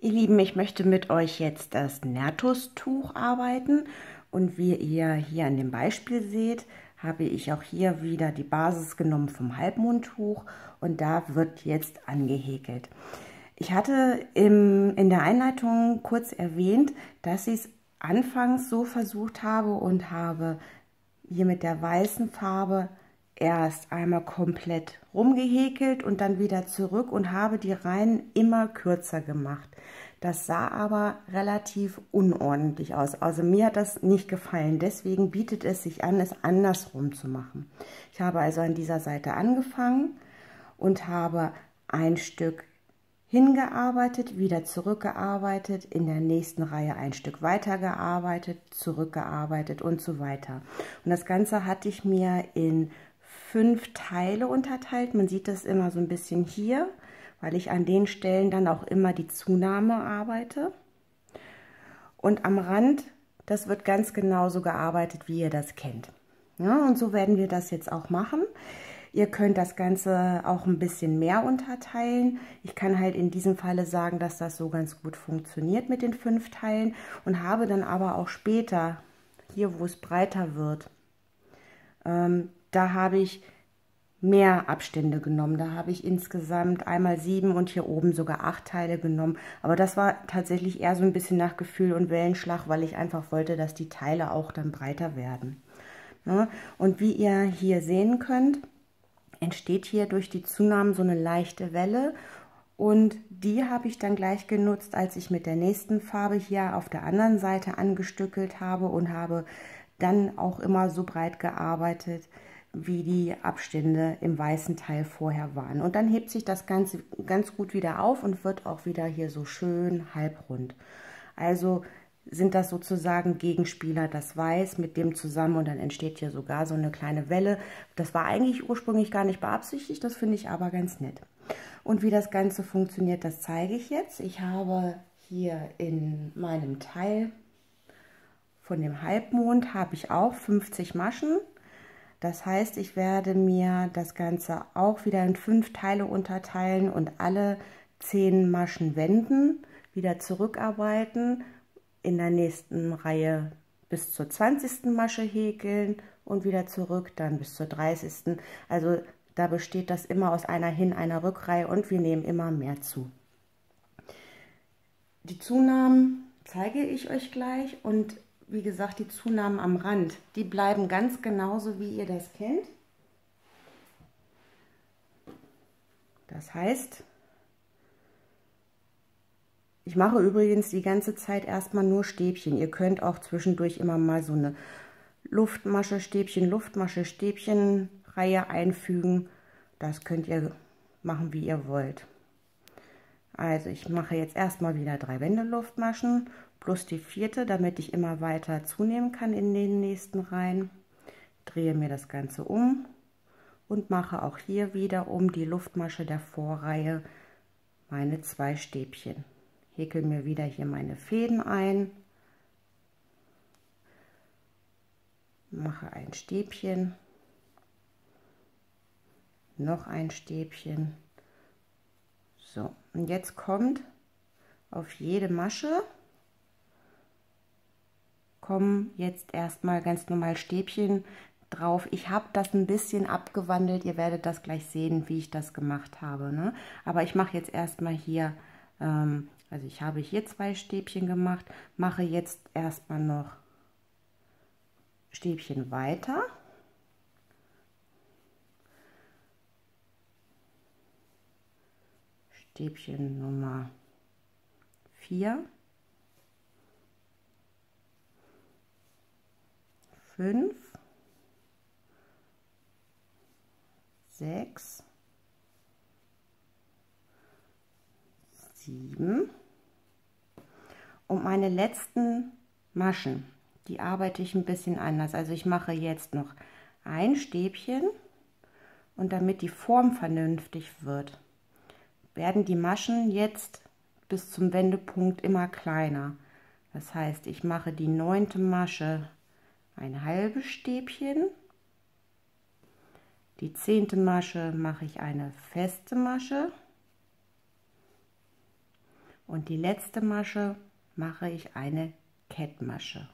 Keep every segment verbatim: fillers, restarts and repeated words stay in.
Ihr Lieben, ich möchte mit euch jetzt das Nerthus-Tuch arbeiten und wie ihr hier an dem Beispiel seht, habe ich auch hier wieder die Basis genommen vom Halbmondtuch und da wird jetzt angehäkelt. Ich hatte im, in der Einleitung kurz erwähnt, dass ich es anfangs so versucht habe und habe hier mit der weißen Farbe erst einmal komplett rumgehäkelt und dann wieder zurück und habe die Reihen immer kürzer gemacht. Das sah aber relativ unordentlich aus. Also mir hat das nicht gefallen. Deswegen bietet es sich an, es andersrum zu machen. Ich habe also an dieser Seite angefangen und habe ein Stück hingearbeitet, wieder zurückgearbeitet, in der nächsten Reihe ein Stück weitergearbeitet, zurückgearbeitet und so weiter. Und das Ganze hatte ich mir in fünf Teile unterteilt. Man sieht das immer so ein bisschen hier, weil ich an den Stellen dann auch immer die Zunahme arbeite. Und am Rand, das wird ganz genauso gearbeitet, wie ihr das kennt. Ja, und so werden wir das jetzt auch machen. Ihr könnt das Ganze auch ein bisschen mehr unterteilen. Ich kann halt in diesem Falle sagen, dass das so ganz gut funktioniert mit den fünf Teilen und habe dann aber auch später, hier wo es breiter wird, ähm, da habe ich mehr Abstände genommen. Da habe ich insgesamt einmal sieben und hier oben sogar acht Teile genommen. Aber das war tatsächlich eher so ein bisschen nach Gefühl und Wellenschlag, weil ich einfach wollte, dass die Teile auch dann breiter werden. Ja, und wie ihr hier sehen könnt, entsteht hier durch die Zunahmen so eine leichte Welle. Und die habe ich dann gleich genutzt, als ich mit der nächsten Farbe hier auf der anderen Seite angestückelt habe und habe dann auch immer so breit gearbeitet, wie die Abstände im weißen Teil vorher waren. Und dann hebt sich das Ganze ganz gut wieder auf und wird auch wieder hier so schön halbrund. Also sind das sozusagen Gegenspieler, das Weiß mit dem zusammen und dann entsteht hier sogar so eine kleine Welle. Das war eigentlich ursprünglich gar nicht beabsichtigt, das finde ich aber ganz nett. Und wie das Ganze funktioniert, das zeige ich jetzt. Ich habe hier in meinem Teil von dem Halbmond habe ich auch fünfzig Maschen. Das heißt, ich werde mir das Ganze auch wieder in fünf Teile unterteilen und alle zehn Maschen wenden, wieder zurückarbeiten, in der nächsten Reihe bis zur zwanzigsten Masche häkeln und wieder zurück, dann bis zur dreißigsten. Also da besteht das immer aus einer Hin-, einer Rückreihe und wir nehmen immer mehr zu. Die Zunahmen zeige ich euch gleich und wie gesagt, die Zunahmen am Rand, die bleiben ganz genauso, wie ihr das kennt. Das heißt, ich mache übrigens die ganze Zeit erstmal nur Stäbchen. Ihr könnt auch zwischendurch immer mal so eine Luftmasche, Stäbchen, Luftmasche, Stäbchen Reihe einfügen. Das könnt ihr machen, wie ihr wollt. Also ich mache jetzt erstmal wieder drei Wände Luftmaschen. Plus die vierte, damit ich immer weiter zunehmen kann in den nächsten Reihen. Drehe mir das Ganze um und mache auch hier wieder um die Luftmasche der Vorreihe meine zwei Stäbchen. Häkel mir wieder hier meine Fäden ein, mache ein Stäbchen, noch ein Stäbchen. So, und jetzt kommt auf jede Masche kommen jetzt erstmal ganz normal Stäbchen drauf. Ich habe das ein bisschen abgewandelt. Ihr werdet das gleich sehen, wie ich das gemacht habe. Ne? Aber ich mache jetzt erstmal hier, ähm, also ich habe hier zwei Stäbchen gemacht, mache jetzt erstmal noch Stäbchen weiter. Stäbchen Nummer vier. fünf, sechs, sieben und meine letzten Maschen, die arbeite ich ein bisschen anders. Also ich mache jetzt noch ein Stäbchen und damit die Form vernünftig wird, werden die Maschen jetzt bis zum Wendepunkt immer kleiner. Das heißt, ich mache die neunte Masche ein halbes Stäbchen, die zehnte Masche mache ich eine feste Masche und die letzte Masche mache ich eine Kettmasche.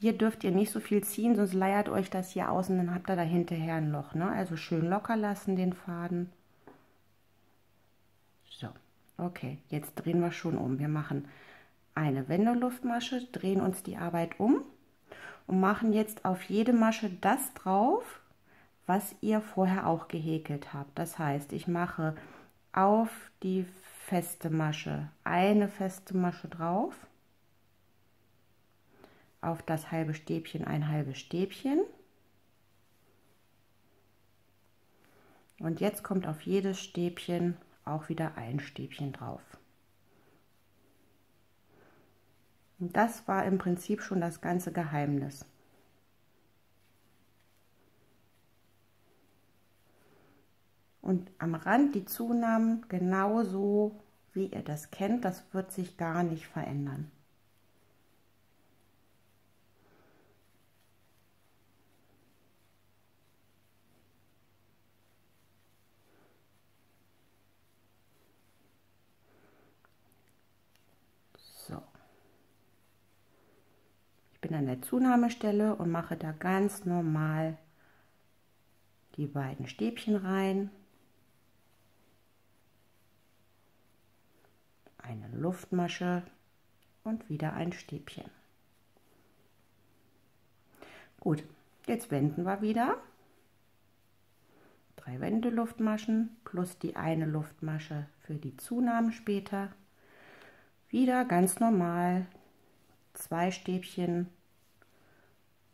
Hier dürft ihr nicht so viel ziehen, sonst leiert euch das hier aus und dann habt ihr da hinterher ein Loch, ne? Also schön locker lassen den Faden. So, okay, jetzt drehen wir schon um. Wir machen eine Wendeluftmasche, drehen uns die Arbeit um und machen jetzt auf jede Masche das drauf, was ihr vorher auch gehäkelt habt. Das heißt, ich mache auf die feste Masche eine feste Masche drauf, auf das halbe Stäbchen ein halbes Stäbchen und jetzt kommt auf jedes Stäbchen auch wieder ein Stäbchen drauf. Und das war im Prinzip schon das ganze Geheimnis. Und am Rand die Zunahmen genauso, wie ihr das kennt, das wird sich gar nicht verändern. An der Zunahmestelle und mache da ganz normal die beiden Stäbchen rein, eine Luftmasche und wieder ein Stäbchen. Gut, jetzt wenden wir wieder. Drei Wendeluftmaschen plus die eine Luftmasche für die Zunahmen später. Wieder ganz normal zwei Stäbchen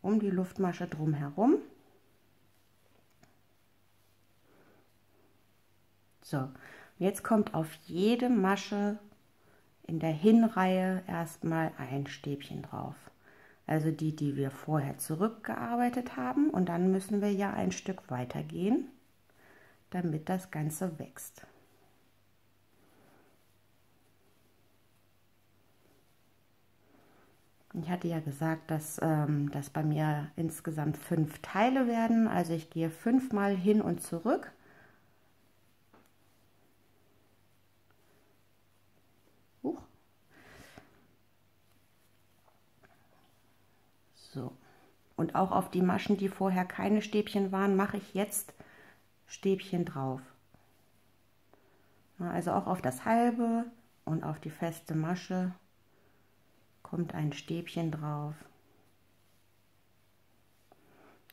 um die Luftmasche drumherum. So, jetzt kommt auf jede Masche in der Hinreihe erstmal ein Stäbchen drauf. Also die, die wir vorher zurückgearbeitet haben, und dann müssen wir ja ein Stück weitergehen, damit das Ganze wächst. Ich hatte ja gesagt, dass ähm, das bei mir insgesamt fünf Teile werden. Also ich gehe fünfmal hin und zurück. Huch. So. Und auch auf die Maschen, die vorher keine Stäbchen waren, mache ich jetzt Stäbchen drauf. Also auch auf das halbe und auf die feste Masche kommt ein Stäbchen drauf.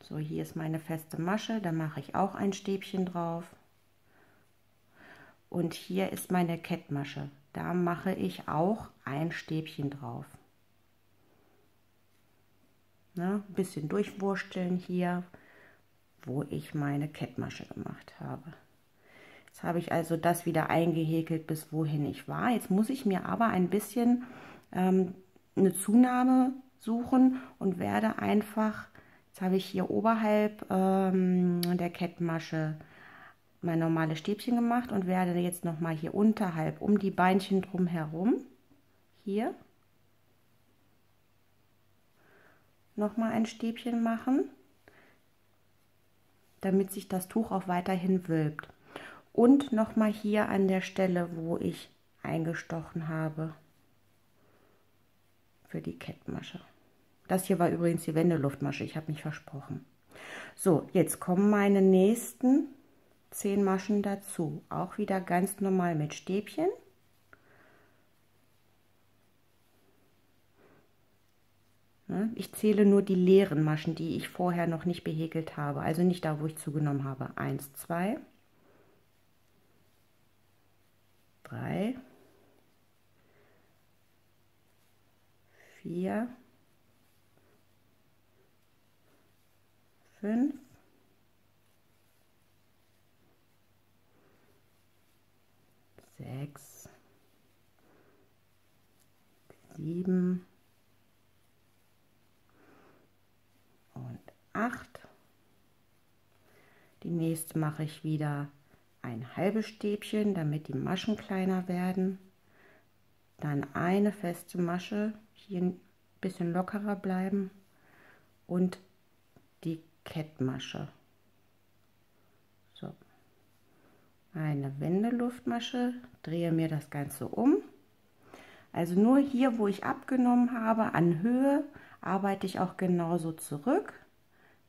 So, hier ist meine feste Masche, da mache ich auch ein Stäbchen drauf. Und hier ist meine Kettmasche, da mache ich auch ein Stäbchen drauf. Na, ein bisschen durchwursteln hier, wo ich meine Kettmasche gemacht habe. Jetzt habe ich also das wieder eingehäkelt, bis wohin ich war. Jetzt muss ich mir aber ein bisschen ähm, eine Zunahme suchen und werde einfach, jetzt habe ich hier oberhalb ähm, der Kettmasche mein normales Stäbchen gemacht und werde jetzt nochmal hier unterhalb um die Beinchen drum herum, hier, nochmal ein Stäbchen machen, damit sich das Tuch auch weiterhin wölbt. Und nochmal hier an der Stelle, wo ich eingestochen habe, für die Kettmasche. Das hier war übrigens die Wendeluftmasche, ich habe mich versprochen. So, jetzt kommen meine nächsten zehn Maschen dazu. Auch wieder ganz normal mit Stäbchen. Ich zähle nur die leeren Maschen, die ich vorher noch nicht behäkelt habe. Also nicht da, wo ich zugenommen habe. Eins, zwei, drei, vier, fünf, sechs, sieben und acht. Die nächste mache ich wieder ein halbes Stäbchen, damit die Maschen kleiner werden. Dann eine feste Masche, hier ein bisschen lockerer bleiben, und die Kettmasche. So. Eine Wendeluftmasche, drehe mir das Ganze um, Also nur hier, wo ich abgenommen habe, an Höhe, arbeite ich auch genauso zurück.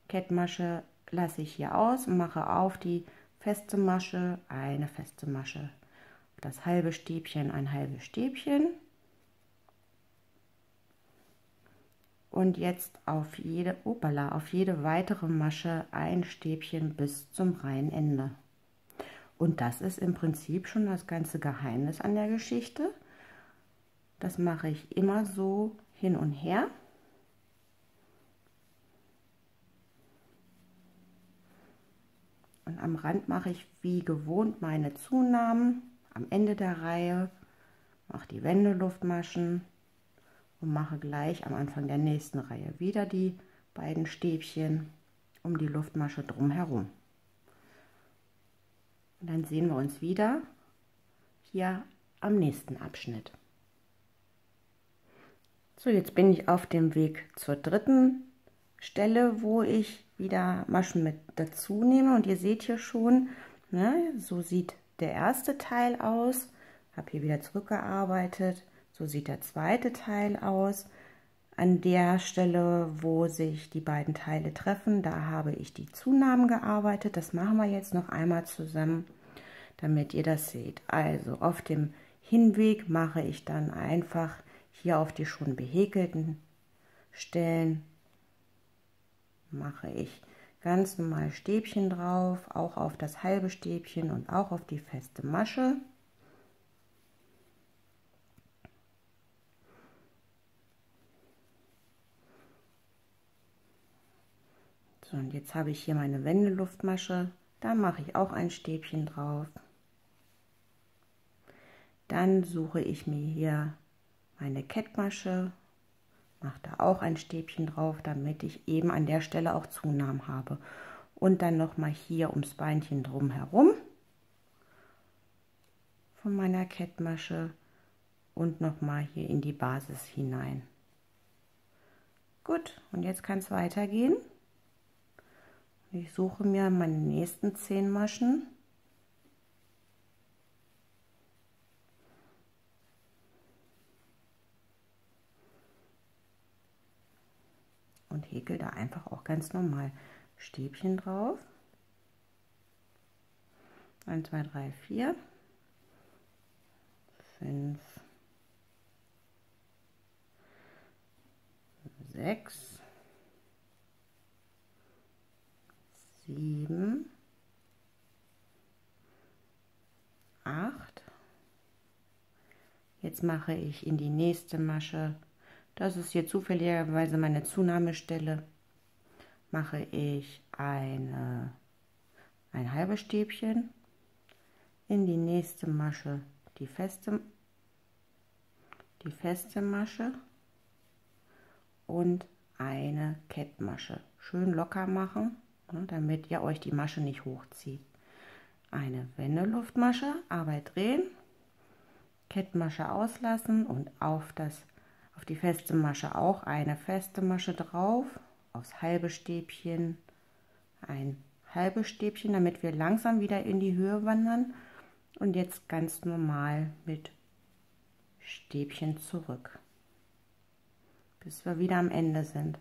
Kettmasche lasse ich hier aus und mache auf die feste Masche eine feste Masche. Das halbe Stäbchen ein halbes Stäbchen. Und jetzt auf jede, opala, auf jede weitere Masche ein Stäbchen bis zum reinen Ende. Und das ist im Prinzip schon das ganze Geheimnis an der Geschichte. Das mache ich immer so hin und her. Und am Rand mache ich wie gewohnt meine Zunahmen. Am Ende der Reihe mache die Wendeluftmaschen und mache gleich am Anfang der nächsten Reihe wieder die beiden Stäbchen um die Luftmasche drumherum. Und dann sehen wir uns wieder hier am nächsten Abschnitt. So, jetzt bin ich auf dem Weg zur dritten Stelle, wo ich wieder Maschen mit dazu nehme. Und ihr seht hier schon, ne, so sieht der erste Teil aus. Ich habe hier wieder zurückgearbeitet. So sieht der zweite Teil aus. An der Stelle, wo sich die beiden Teile treffen, da habe ich die Zunahmen gearbeitet. Das machen wir jetzt noch einmal zusammen, damit ihr das seht. Also auf dem Hinweg mache ich dann einfach hier auf die schon behäkelten Stellen, mache ich ganz normal Stäbchen drauf, auch auf das halbe Stäbchen und auch auf die feste Masche. So, und jetzt habe ich hier meine Wendeluftmasche, da mache ich auch ein Stäbchen drauf. Dann suche ich mir hier meine Kettmasche, mache da auch ein Stäbchen drauf, damit ich eben an der Stelle auch Zunahmen habe. Und dann nochmal hier ums Beinchen drumherum von meiner Kettmasche und nochmal hier in die Basis hinein. Gut, und jetzt kann es weitergehen. Ich suche mir meine nächsten zehn Maschen. Und häkel da einfach auch ganz normal Stäbchen drauf. eins, zwei, drei, vier, fünf, sechs, sieben, acht. Jetzt mache ich in die nächste Masche, das ist hier zufälligerweise meine Zunahmestelle, mache ich eine, ein halbes Stäbchen, in die nächste Masche die feste, die feste Masche und eine Kettmasche. Schön locker machen, damit ihr euch die Masche nicht hochzieht. Eine Wendeluftmasche, Arbeit drehen, Kettmasche auslassen und auf, das, auf die feste Masche auch eine feste Masche drauf, aufs halbe Stäbchen ein halbes Stäbchen, damit wir langsam wieder in die Höhe wandern und jetzt ganz normal mit Stäbchen zurück, bis wir wieder am Ende sind.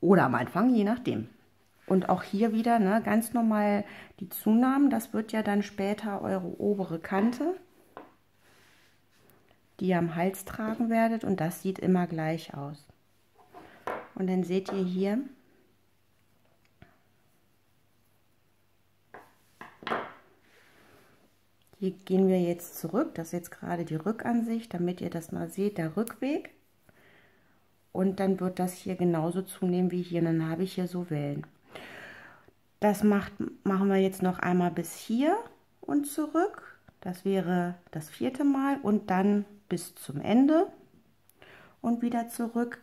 Oder am Anfang, je nachdem. Und auch hier wieder, ne, ganz normal die Zunahmen, das wird ja dann später eure obere Kante, die ihr am Hals tragen werdet, und das sieht immer gleich aus. Und dann seht ihr hier, hier gehen wir jetzt zurück, das ist jetzt gerade die Rückansicht, damit ihr das mal seht, der Rückweg. Und dann wird das hier genauso zunehmen wie hier. Und dann habe ich hier so Wellen. Das macht, machen wir jetzt noch einmal bis hier und zurück. Das wäre das vierte Mal. Und dann bis zum Ende und wieder zurück.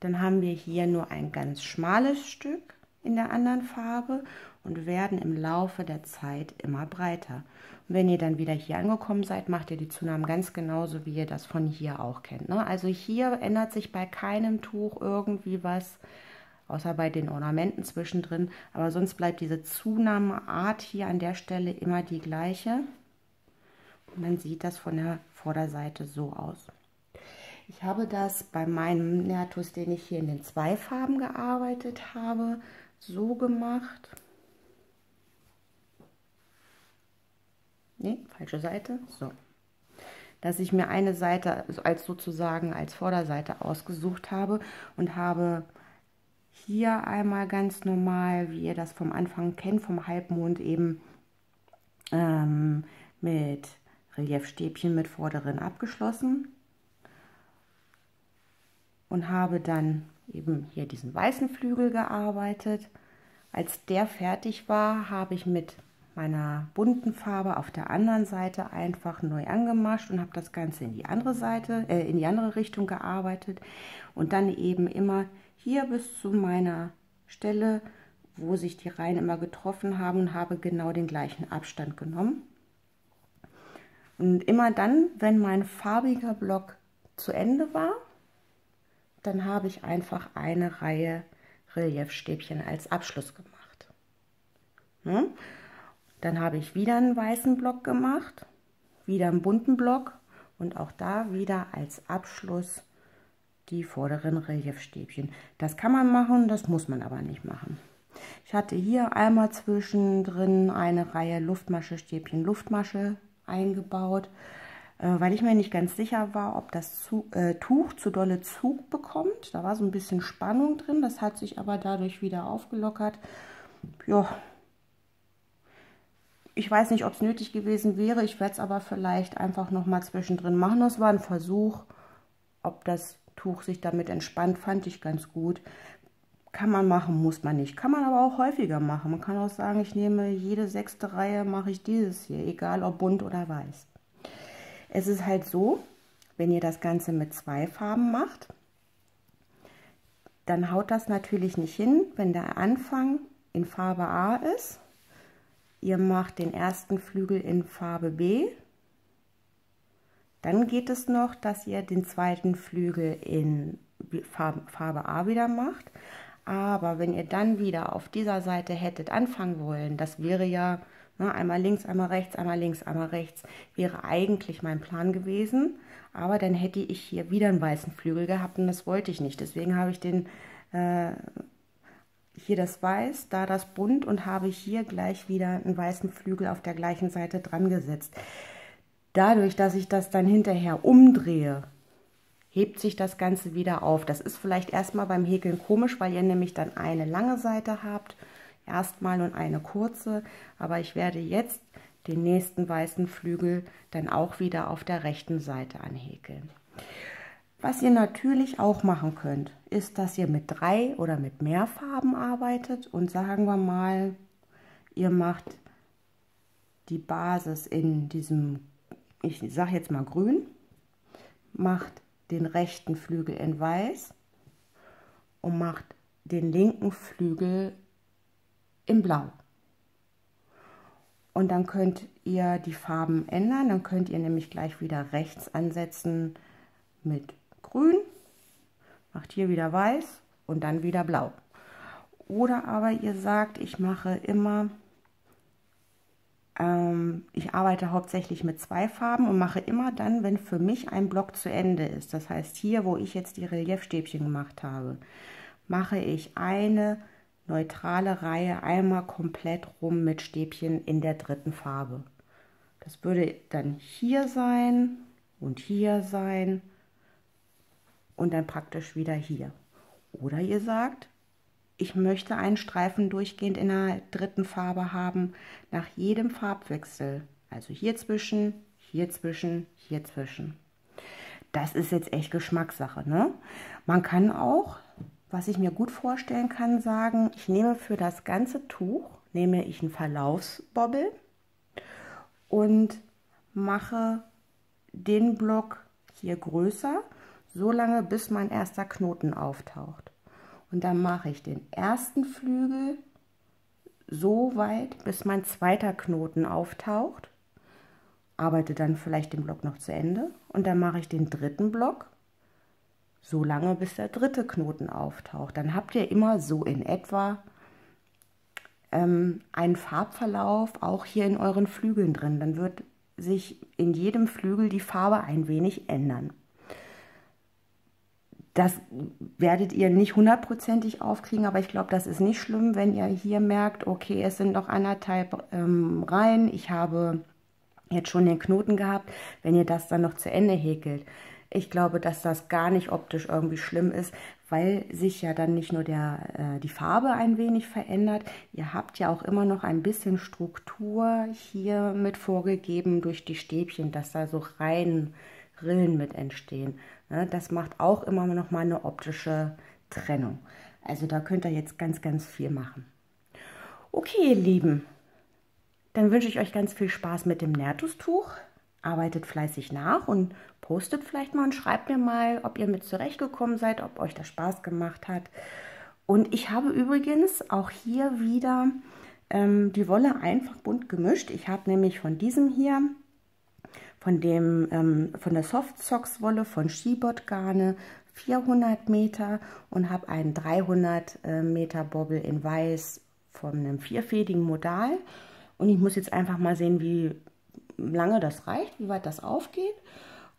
Dann haben wir hier nur ein ganz schmales Stück in der anderen Farbe und werden im Laufe der Zeit immer breiter. Und wenn ihr dann wieder hier angekommen seid, macht ihr die Zunahmen ganz genauso, wie ihr das von hier auch kennt, ne? Also hier ändert sich bei keinem Tuch irgendwie was, außer bei den Ornamenten zwischendrin. Aber sonst bleibt diese Zunahmeart hier an der Stelle immer die gleiche. Und dann sieht das von der Vorderseite so aus. Ich habe das bei meinem Nerthus, den ich hier in den zwei Farben gearbeitet habe, so gemacht. Ne, falsche Seite. So. Dass ich mir eine Seite als sozusagen als Vorderseite ausgesucht habe und habe hier einmal ganz normal, wie ihr das vom Anfang kennt, vom Halbmond eben ähm, mit Reliefstäbchen mit vorderen abgeschlossen und habe dann eben hier diesen weißen Flügel gearbeitet. Als der fertig war, habe ich mit meiner bunten Farbe auf der anderen Seite einfach neu angemascht und habe das Ganze in die andere Seite, äh, in die andere Richtung gearbeitet und dann eben immer hier bis zu meiner Stelle, wo sich die Reihen immer getroffen haben, und habe genau den gleichen Abstand genommen. Und immer dann, wenn mein farbiger Block zu Ende war, dann habe ich einfach eine Reihe Reliefstäbchen als Abschluss gemacht. Hm? Dann habe ich wieder einen weißen Block gemacht, wieder einen bunten Block und auch da wieder als Abschluss die vorderen Reliefstäbchen. Das kann man machen, das muss man aber nicht machen. Ich hatte hier einmal zwischendrin eine Reihe Luftmaschestäbchen, Luftmasche eingebaut, weil ich mir nicht ganz sicher war, ob das Tuch zu dolle Zug bekommt. Da war so ein bisschen Spannung drin, das hat sich aber dadurch wieder aufgelockert. Ja, ich weiß nicht, ob es nötig gewesen wäre. Ich werde es aber vielleicht einfach noch mal zwischendrin machen. Das war ein Versuch. Ob das Tuch sich damit entspannt, fand ich ganz gut. Kann man machen, muss man nicht. Kann man aber auch häufiger machen. Man kann auch sagen, ich nehme jede sechste Reihe, mache ich dieses hier, egal ob bunt oder weiß. Es ist halt so, wenn ihr das Ganze mit zwei Farben macht, dann haut das natürlich nicht hin, wenn der Anfang in Farbe A ist. Ihr macht den ersten Flügel in Farbe B. Dann geht es noch, dass ihr den zweiten Flügel in Farbe, Farbe A wieder macht. Aber wenn ihr dann wieder auf dieser Seite hättet anfangen wollen, das wäre ja... Einmal links, einmal rechts, einmal links, einmal rechts, wäre eigentlich mein Plan gewesen. Aber dann hätte ich hier wieder einen weißen Flügel gehabt und das wollte ich nicht. Deswegen habe ich den, äh, hier das Weiß, da das Bunt und habe hier gleich wieder einen weißen Flügel auf der gleichen Seite dran gesetzt. Dadurch, dass ich das dann hinterher umdrehe, hebt sich das Ganze wieder auf. Das ist vielleicht erstmal beim Häkeln komisch, weil ihr nämlich dann eine lange Seite habt. Erstmal und eine kurze, aber ich werde jetzt den nächsten weißen Flügel dann auch wieder auf der rechten Seite anhäkeln. Was ihr natürlich auch machen könnt, ist, dass ihr mit drei oder mit mehr Farben arbeitet und sagen wir mal, ihr macht die Basis in diesem, ich sage jetzt mal grün, macht den rechten Flügel in weiß und macht den linken Flügel im Blau. Und dann könnt ihr die Farben ändern, dann könnt ihr nämlich gleich wieder rechts ansetzen mit grün, macht hier wieder weiß und dann wieder blau. Oder aber ihr sagt, ich mache immer, ähm, ich arbeite hauptsächlich mit zwei Farben und mache immer dann, wenn für mich ein Block zu Ende ist. Das heißt, hier, wo ich jetzt die Reliefstäbchen gemacht habe, mache ich eine neutrale Reihe einmal komplett rum mit Stäbchen in der dritten Farbe. Das würde dann hier sein und hier sein und dann praktisch wieder hier. Oder ihr sagt, ich möchte einen Streifen durchgehend in der dritten Farbe haben, nach jedem Farbwechsel. Also hier zwischen, hier zwischen, hier zwischen. Das ist jetzt echt Geschmackssache, ne? Man kann auch... Was ich mir gut vorstellen kann, sagen, ich nehme für das ganze Tuch, nehme ich einen Verlaufsbobbel und mache den Block hier größer, so lange bis mein erster Knoten auftaucht. Und dann mache ich den ersten Flügel so weit, bis mein zweiter Knoten auftaucht, arbeite dann vielleicht den Block noch zu Ende und dann mache ich den dritten Block so lange, bis der dritte Knoten auftaucht. Dann habt ihr immer so in etwa ähm, einen Farbverlauf auch hier in euren Flügeln drin. Dann wird sich in jedem Flügel die Farbe ein wenig ändern. Das werdet ihr nicht hundertprozentig aufkriegen, aber ich glaube, das ist nicht schlimm, wenn ihr hier merkt, okay, es sind noch anderthalb ähm, Reihen, ich habe jetzt schon den Knoten gehabt, wenn ihr das dann noch zu Ende häkelt. Ich glaube, dass das gar nicht optisch irgendwie schlimm ist, weil sich ja dann nicht nur der, äh, die Farbe ein wenig verändert. Ihr habt ja auch immer noch ein bisschen Struktur hier mit vorgegeben durch die Stäbchen, dass da so Reihen, Rillen mit entstehen. Ne? Das macht auch immer noch mal eine optische Trennung. Also da könnt ihr jetzt ganz, ganz viel machen. Okay, ihr Lieben, dann wünsche ich euch ganz viel Spaß mit dem Nerthus-Tuch. Arbeitet fleißig nach und postet vielleicht mal und schreibt mir mal, ob ihr mit zurechtgekommen seid, ob euch das Spaß gemacht hat. Und ich habe übrigens auch hier wieder ähm, die Wolle einfach bunt gemischt. Ich habe nämlich von diesem hier, von, dem, ähm, von der Softsocks Wolle von Schibotgarne vierhundert Meter und habe einen dreihundert Meter Bobbel in Weiß von einem vierfädigen Modal. Und ich muss jetzt einfach mal sehen, wie lange das reicht, wie weit das aufgeht,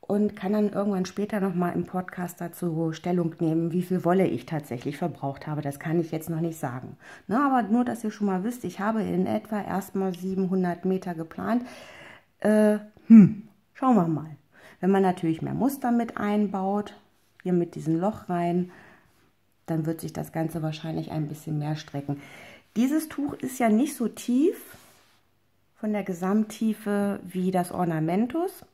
und kann dann irgendwann später noch mal im Podcast dazu Stellung nehmen, wie viel Wolle ich tatsächlich verbraucht habe. Das kann ich jetzt noch nicht sagen. Na, aber nur, dass ihr schon mal wisst, ich habe in etwa erstmal siebenhundert Meter geplant. Äh, hm, schauen wir mal. Wenn man natürlich mehr Muster mit einbaut, hier mit diesem Loch rein, dann wird sich das Ganze wahrscheinlich ein bisschen mehr strecken. Dieses Tuch ist ja nicht so tief von der Gesamttiefe wie das Ornamentus.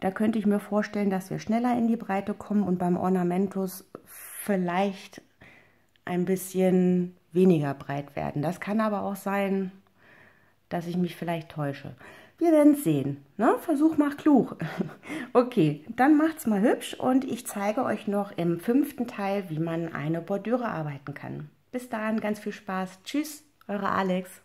Da könnte ich mir vorstellen, dass wir schneller in die Breite kommen und beim Ornamentus vielleicht ein bisschen weniger breit werden. Das kann aber auch sein, dass ich mich vielleicht täusche. Wir werden es sehen. Ne? Versuch macht klug. Okay, dann macht's mal hübsch und ich zeige euch noch im fünften Teil, wie man eine Bordüre arbeiten kann. Bis dahin ganz viel Spaß. Tschüss, eure Alex.